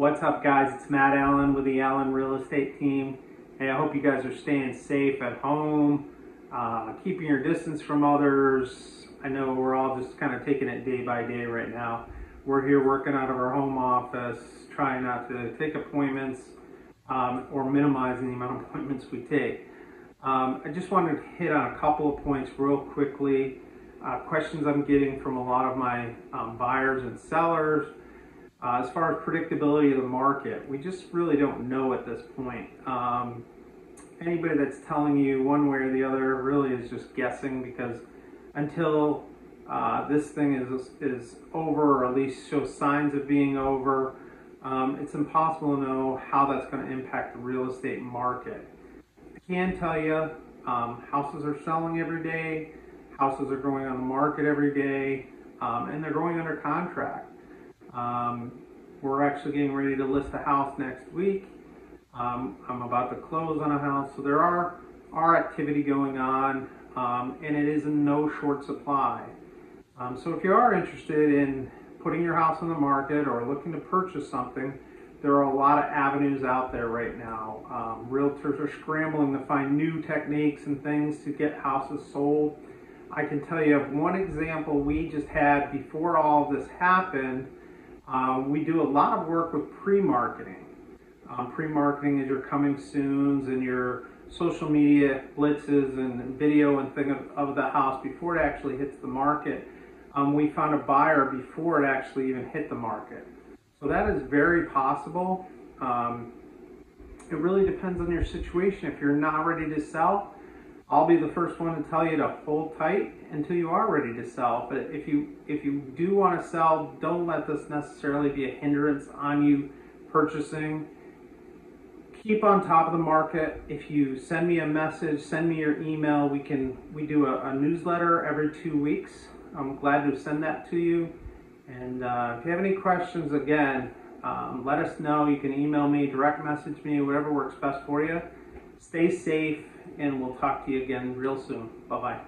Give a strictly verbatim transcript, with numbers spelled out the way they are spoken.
What's up, guys? It's Matt Allen with the Allen Real Estate Team. Hey, I hope you guys are staying safe at home, uh, keeping your distance from others. I know we're all just kind of taking it day by day right now. We're here working out of our home office, trying not to take appointments um, or minimizing the amount of appointments we take. Um, I just wanted to hit on a couple of points real quickly. Uh, questions I'm getting from a lot of my um, buyers and sellers. Uh, as far as predictability of the market, we just really don't know at this point. Um, anybody that's telling you one way or the other really is just guessing, because until uh, this thing is, is over, or at least shows signs of being over, um, it's impossible to know how that's going to impact the real estate market. I can tell you um, houses are selling every day, houses are going on the market every day, um, and they're going under contract. Um, we're actually getting ready to list a house next week. Um, I'm about to close on a house. So there are, are activity going on, um, and it is in no short supply. Um, so if you are interested in putting your house on the market or looking to purchase something, there are a lot of avenues out there right now. Um, realtors are scrambling to find new techniques and things to get houses sold. I can tell you of one example we just had before all of this happened. Uh, we do a lot of work with pre-marketing. Um, pre-marketing is your coming soons and your social media blitzes and video and thing of, of the house before it actually hits the market. Um, we found a buyer before it actually even hit the market. So that is very possible. Um, it really depends on your situation. If you're not ready to sell, I'll be the first one to tell you to hold tight until you are ready to sell. But if you if you do want to sell, don't let this necessarily be a hindrance on you purchasing. Keep on top of the market. If you send me a message, send me your email. We can we do a, a newsletter every two weeks. I'm glad to send that to you. And uh, if you have any questions, again, um, let us know. You can email me, direct message me, whatever works best for you. Stay safe, and we'll talk to you again real soon. Bye-bye.